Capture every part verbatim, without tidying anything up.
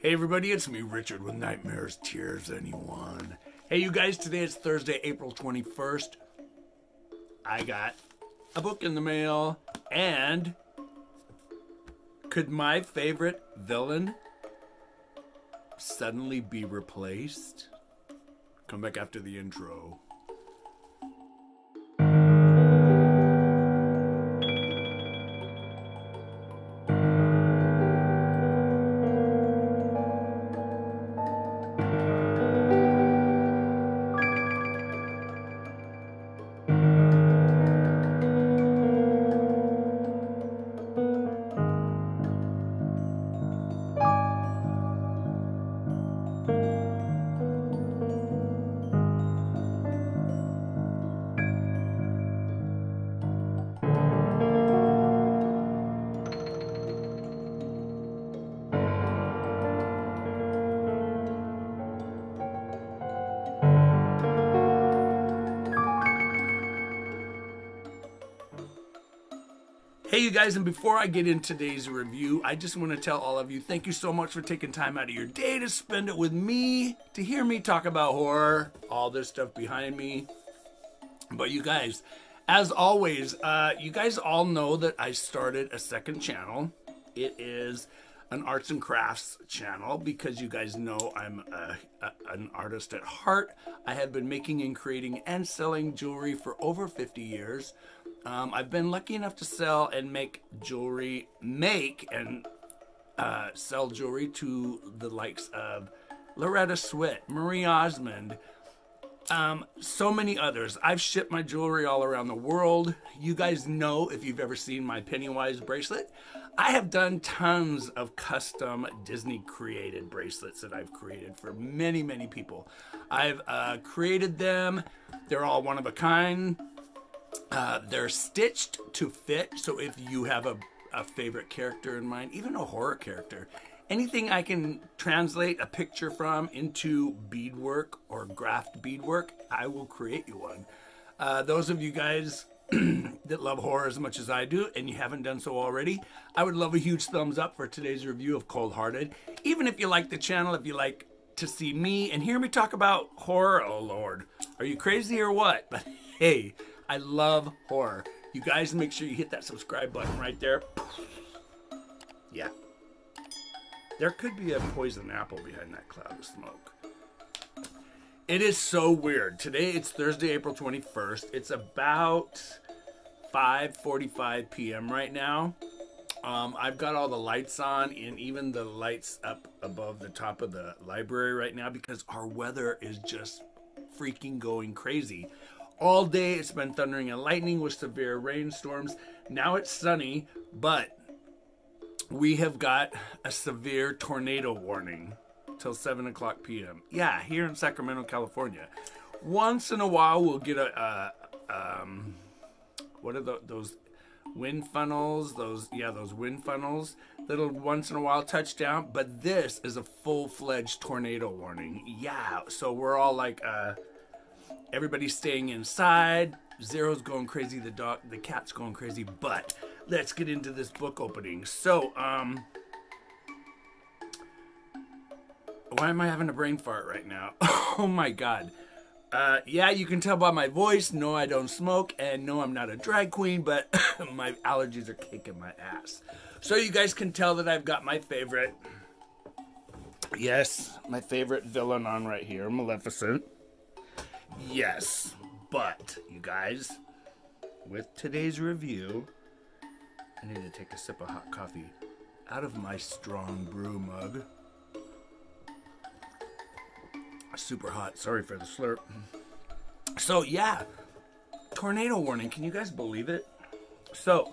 Hey everybody, it's me Richard with Nightmares, Tears, Anyone? Hey you guys, today it's Thursday, April twenty-first. I got a book in the mail, and could my favorite villain suddenly be replaced? Come back after the intro. Hey you guys, and before I get into today's review, I just want to tell all of you, thank you so much for taking time out of your day to spend it with me, to hear me talk about horror, all this stuff behind me. But you guys, as always, uh, you guys all know that I started a second channel. It is an arts and crafts channel because you guys know I'm a, a, an artist at heart. I have been making and creating and selling jewelry for over fifty years. Um, I've been lucky enough to sell and make jewelry, make and uh, sell jewelry to the likes of Loretta Swit, Marie Osmond, um, so many others. I've shipped my jewelry all around the world. You guys know, if you've ever seen my Pennywise bracelet, I have done tons of custom Disney created bracelets that I've created for many, many people. I've uh, created them. They're all one of a kind. Uh, they're stitched to fit, so if you have a, a favorite character in mind, even a horror character, anything I can translate a picture from into beadwork or graft beadwork, I will create you one. Uh, those of you guys that love horror as much as I do, and you haven't done so already, I would love a huge thumbs up for today's review of Cold Hearted. Even if you like the channel, if you like to see me and hear me talk about horror, oh Lord, are you crazy or what? But hey, I love horror. You guys make sure you hit that subscribe button right there. Yeah. There could be a poison apple behind that cloud of smoke. It is so weird. Today it's Thursday, April twenty-first. It's about five forty-five p m right now. Um, I've got all the lights on and even the lights up above the top of the library right now because our weather is just freaking going crazy. All day it's been thundering and lightning with severe rainstorms. Now it's sunny, but we have got a severe tornado warning till seven o'clock p m Yeah, here in Sacramento, California. Once in a while we'll get a, uh, um, what are the, those wind funnels? Those, yeah, those wind funnels that'll once in a while touch down. But this is a full-fledged tornado warning. Yeah, so we're all like, uh, everybody's staying inside. Zero's going crazy. The dog, the cat's going crazy. But let's get into this book opening. So, um, why am I having a brain fart right now? Oh my God. Uh, yeah, you can tell by my voice. No, I don't smoke, and no, I'm not a drag queen. But my allergies are kicking my ass. So you guys can tell that I've got my favorite. Yes, my favorite villain on right here, Maleficent. Yes, but you guys, with today's review, I need to take a sip of hot coffee out of my strong brew mug. Super hot, sorry for the slurp. So yeah, tornado warning, can you guys believe it? So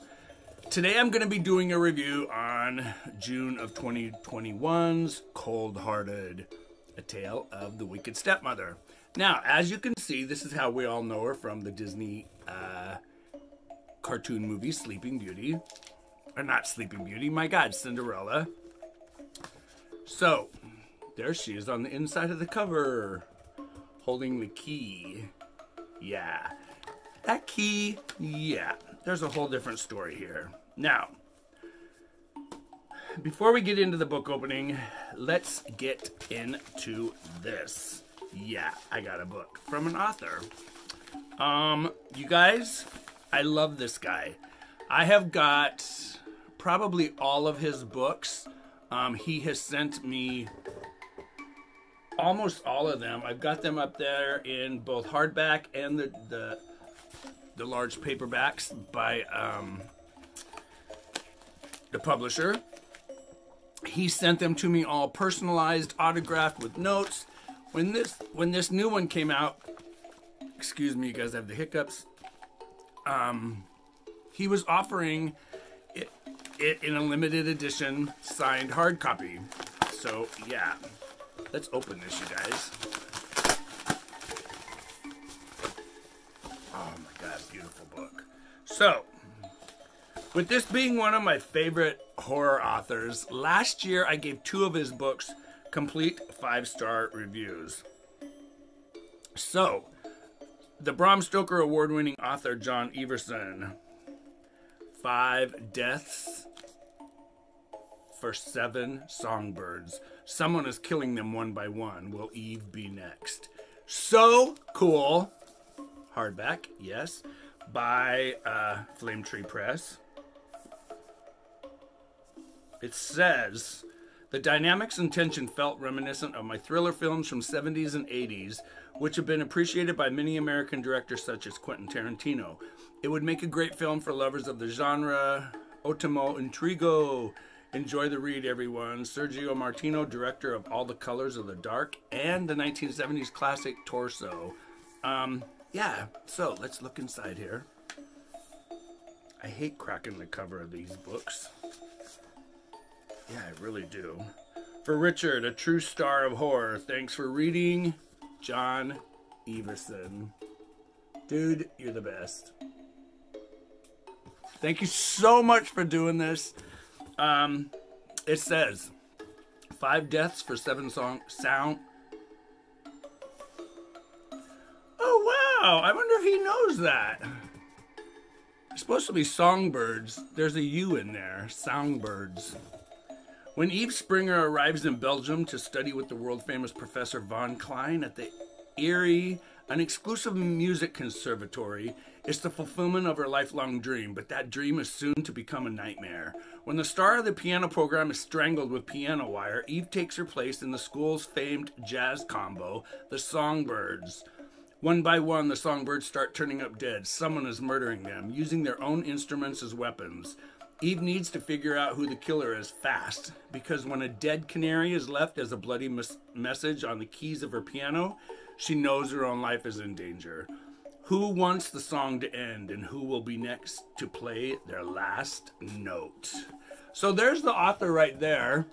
today I'm going to be doing a review on June of twenty twenty-one's Cold Hearted, A Tale of the Wicked Stepmother. Now, as you can see, this is how we all know her from the Disney uh, cartoon movie Sleeping Beauty. Or not Sleeping Beauty, my God, Cinderella. So, there she is on the inside of the cover, holding the key. Yeah, that key, yeah. There's a whole different story here. Now, before we get into the book opening, let's get into this. Yeah, I got a book from an author. Um, you guys, I love this guy. I have got probably all of his books. Um, he has sent me almost all of them. I've got them up there in both hardback and the the, the large paperbacks by um, the publisher. He sent them to me all personalized, autographed with notes. When this when this new one came out, excuse me, you guys have the hiccups. Um, he was offering it, it in a limited edition signed hard copy. So yeah, let's open this, you guys. Oh my God, beautiful book. So, with this being one of my favorite horror authors, last year I gave two of his books complete five-star reviews. So, the Brahm Stoker award-winning author John Everson, Five Deaths for Seven Songbirds. Someone is killing them one by one. Will Eve be next? So cool. Hardback, yes. By uh, Flame Tree Press. It says, the dynamics and tension felt reminiscent of my thriller films from seventies and eighties, which have been appreciated by many American directors such as Quentin Tarantino. It would make a great film for lovers of the genre. Otomo Intrigo. Enjoy the read, everyone. Sergio Martino, director of All the Colors of the Dark and the nineteen seventies classic Torso. Um, yeah, so let's look inside here. I hate cracking the cover of these books. Yeah, I really do. For Richard, a true star of horror. Thanks for reading, John Everson. Dude, you're the best. Thank you so much for doing this. Um, it says, Five Deaths for Seven song Sound. Oh, wow. I wonder if he knows that. It's supposed to be songbirds. There's a U in there. Songbirds. When Eve Springer arrives in Belgium to study with the world-famous Professor Von Klein at the Eerie, an exclusive music conservatory, it's the fulfillment of her lifelong dream, but that dream is soon to become a nightmare. When the star of the piano program is strangled with piano wire, Eve takes her place in the school's famed jazz combo, the Songbirds. One by one, the Songbirds start turning up dead. Someone is murdering them, using their own instruments as weapons. Eve needs to figure out who the killer is fast, because when a dead canary is left as a bloody mes- message on the keys of her piano, she knows her own life is in danger. Who wants the song to end, and who will be next to play their last note? So there's the author right there.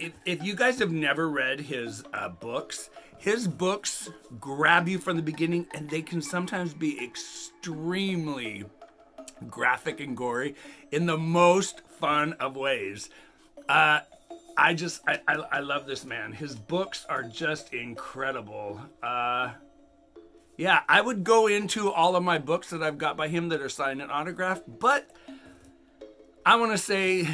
If, if you guys have never read his uh, books, his books grab you from the beginning, and they can sometimes be extremely graphic and gory in the most fun of ways. Uh, I just, I, I, I love this man. His books are just incredible. Uh, yeah, I would go into all of my books that I've got by him that are signed and autographed, but I want to say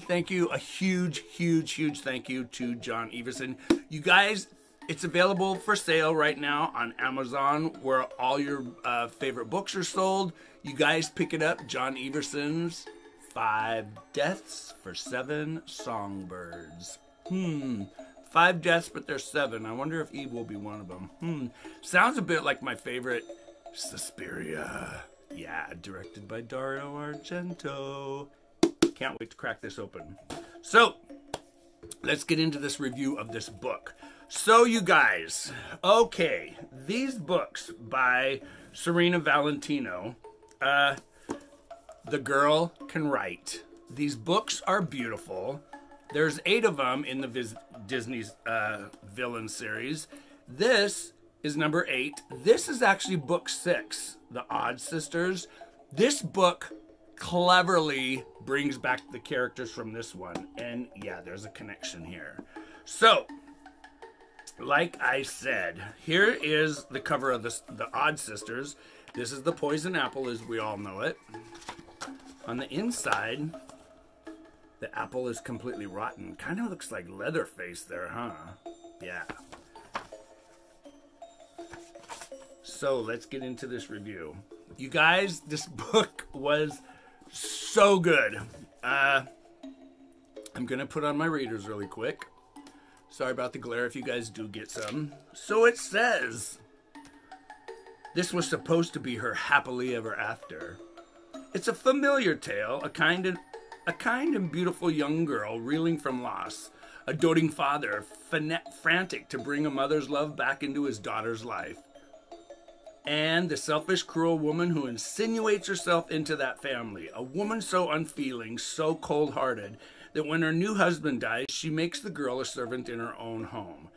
thank you, a huge, huge, huge thank you to John Everson. You guys, it's available for sale right now on Amazon, where all your uh, favorite books are sold. You guys pick it up, John Everson's Five Deaths for Seven Songbirds. Hmm, five deaths, but there's seven. I wonder if Eve will be one of them. Hmm, sounds a bit like my favorite, Suspiria. Yeah, directed by Dario Argento. Can't wait to crack this open. So, let's get into this review of this book. So you guys, okay, these books by Serena Valentino, uh, The Girl Can Write. These books are beautiful. There's eight of them in the Disney's uh, villain series. This is number eight. This is actually book six, The Odd Sisters. This book cleverly brings back the characters from this one. And yeah, there's a connection here. So, like I said, here is the cover of the, the Odd Sisters. This is the poison apple as we all know it. On the inside, The apple is completely rotten. Kind of looks like Leatherface there, huh? Yeah. So let's get into this review. You guys, this book was so good. Uh, I'm going to put on my readers really quick. Sorry about the glare if you guys do get some. So it says, this was supposed to be her happily ever after. It's a familiar tale, a kind and, a kind and beautiful young girl reeling from loss, a doting father frantic to bring a mother's love back into his daughter's life, and the selfish, cruel woman who insinuates herself into that family, a woman so unfeeling, so cold-hearted, that when her new husband dies, she makes the girl a servant in her own home.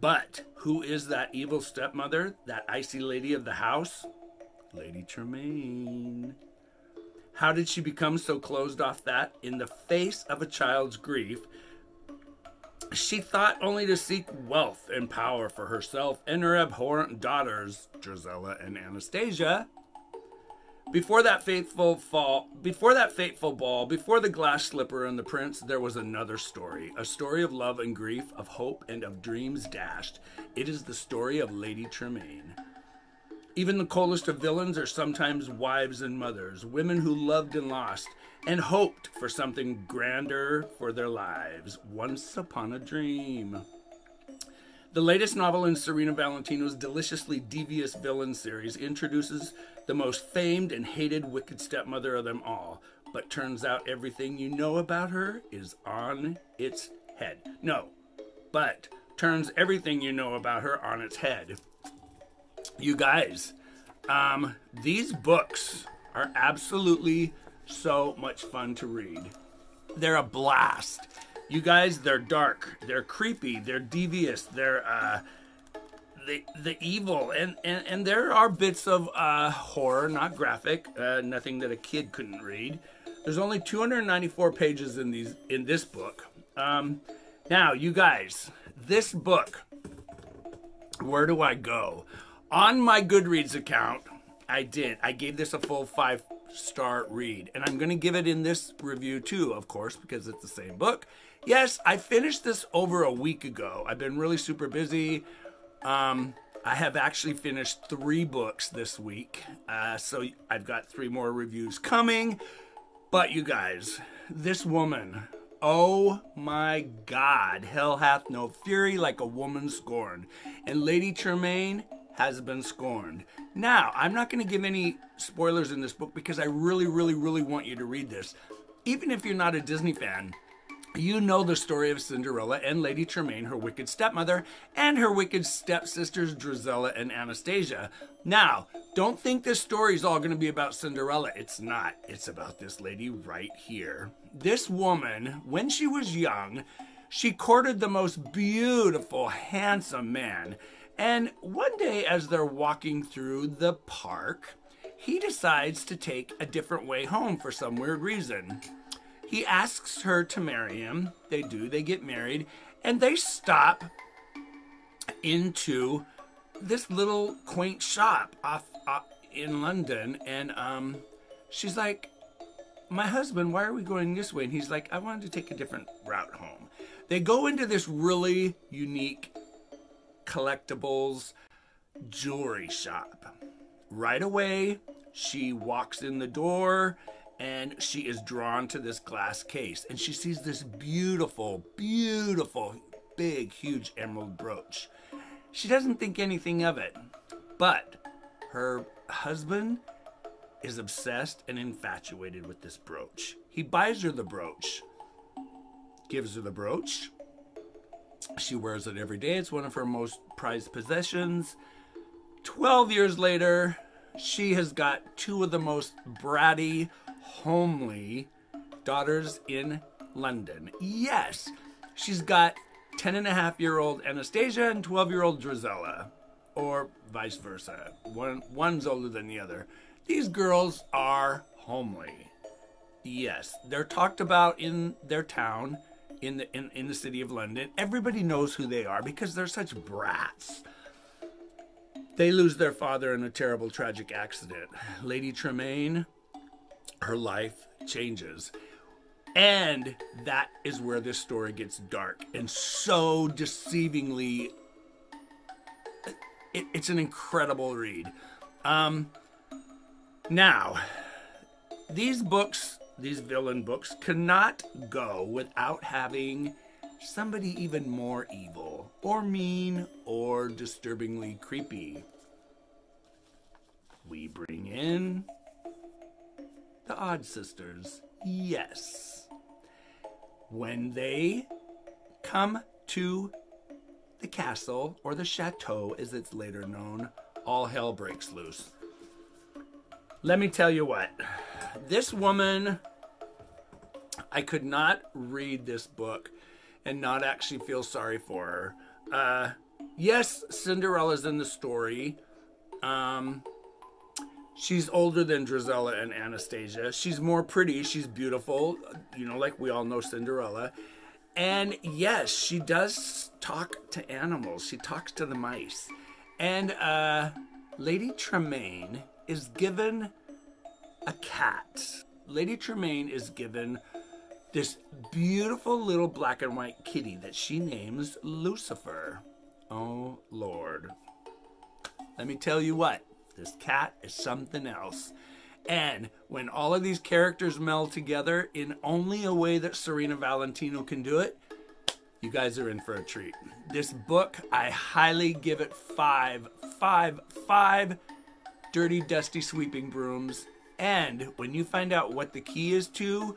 But who is that evil stepmother, that icy lady of the house? Lady Tremaine. How did she become so closed off that, in the face of a child's grief, she thought only to seek wealth and power for herself and her abhorrent daughters, Drizella and Anastasia? Before that fateful fall, before that fateful ball, before the glass slipper and the prince, there was another story. A story of love and grief, of hope and of dreams dashed. It is the story of Lady Tremaine. Even the coldest of villains are sometimes wives and mothers, women who loved and lost, and hoped for something grander for their lives, once upon a dream. The latest novel in Serena Valentino's deliciously devious villain series introduces the most famed and hated wicked stepmother of them all, but turns out everything you know about her is on its head. No, but turns everything you know about her on its head. You guys, um, these books are absolutely so much fun to read. They're a blast. You guys, they're dark, they're creepy, they're devious, they're uh, the the evil, and, and and there are bits of uh, horror, not graphic, uh, nothing that a kid couldn't read. There's only two hundred ninety-four pages in these in this book. Um, now, you guys, this book, where do I go? On my Goodreads account, I did. I gave this a full five-star read, and I'm going to give it in this review too, of course, because it's the same book. Yes, I finished this over a week ago. I've been really super busy. Um, I have actually finished three books this week. Uh, so I've got three more reviews coming. But you guys, this woman, oh my God, hell hath no fury like a woman scorned. And Lady Tremaine has been scorned. Now, I'm not going to give any spoilers in this book because I really, really, really want you to read this. Even if you're not a Disney fan, you know the story of Cinderella and Lady Tremaine, her wicked stepmother, and her wicked stepsisters, Drizella and Anastasia. Now, don't think this story is all going to be about Cinderella. It's not. It's about this lady right here. This woman, when she was young, she courted the most beautiful, handsome man. And one day, as they're walking through the park, he decides to take a different way home for some weird reason. He asks her to marry him. They do. They get married. And they stop into this little quaint shop off, off in London. And um, she's like, my husband, why are we going this way? And he's like, I wanted to take a different route home. They go into this really unique collectibles jewelry shop. Right away, she walks in the door, and she is drawn to this glass case, and she sees this beautiful, beautiful, big, huge emerald brooch. She doesn't think anything of it, but her husband is obsessed and infatuated with this brooch. He buys her the brooch, gives her the brooch. She wears it every day. It's one of her most prized possessions. twelve years later, she has got two of the most bratty, homely daughters in London. Yes, she's got ten and a half year old Anastasia and twelve year old Drizella, or vice versa. One, one's older than the other. These girls are homely. Yes, they're talked about in their town, in the in, in the city of London. Everybody knows who they are because they're such brats. They lose their father in a terrible, tragic accident. Lady Tremaine, her life changes. And that is where this story gets dark and so deceivingly, it, it's an incredible read. Um, now, these books, these villain books, cannot go without having somebody even more evil or mean or disturbingly creepy. We bring in the Odd Sisters. Yes. When they come to the castle, or the chateau as it's later known, all hell breaks loose. Let me tell you what. This woman, I could not read this book and not actually feel sorry for her. Uh, yes, Cinderella's in the story. Um... She's older than Drizella and Anastasia. She's more pretty. She's beautiful. You know, like we all know Cinderella. And yes, she does talk to animals. She talks to the mice. And uh, Lady Tremaine is given a cat. Lady Tremaine is given this beautiful little black and white kitty that she names Lucifer. Oh, Lord. Let me tell you what. This cat is something else. And when all of these characters meld together in only a way that Serena Valentino can do it, you guys are in for a treat. This book, I highly give it five, five, five dirty, dusty sweeping brooms. And when you find out what the key is to,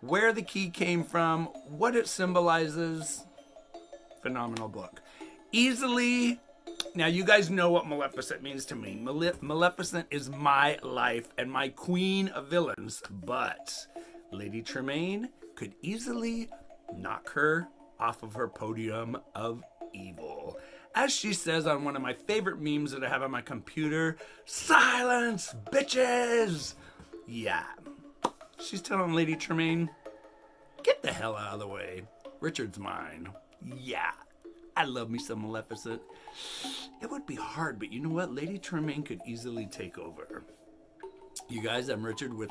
where the key came from, what it symbolizes, phenomenal book. Easily... Now, you guys know what Maleficent means to me. Male Maleficent is my life and my queen of villains, but Lady Tremaine could easily knock her off of her podium of evil. As she says on one of my favorite memes that I have on my computer, "Silence, bitches!" Yeah. She's telling Lady Tremaine, get the hell out of the way. Richard's mine. Yeah. I love me some Maleficent. It would be hard, but you know what? Lady Tremaine could easily take over. You guys, I'm Richard with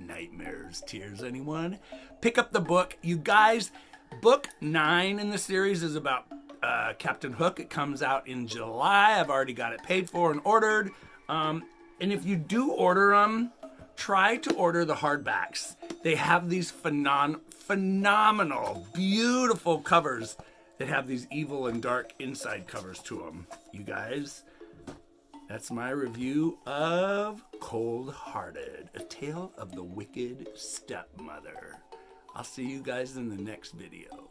Nightmares, Tears, Anyone? Pick up the book. You guys, book nine in the series is about uh, Captain Hook. It comes out in July. I've already got it paid for and ordered. Um, and if you do order them, try to order the hardbacks. They have these phenom phenomenal, beautiful covers. They have these evil and dark inside covers to them. You guys, that's my review of Cold Hearted, A Tale of the Wicked Stepmother. I'll see you guys in the next video.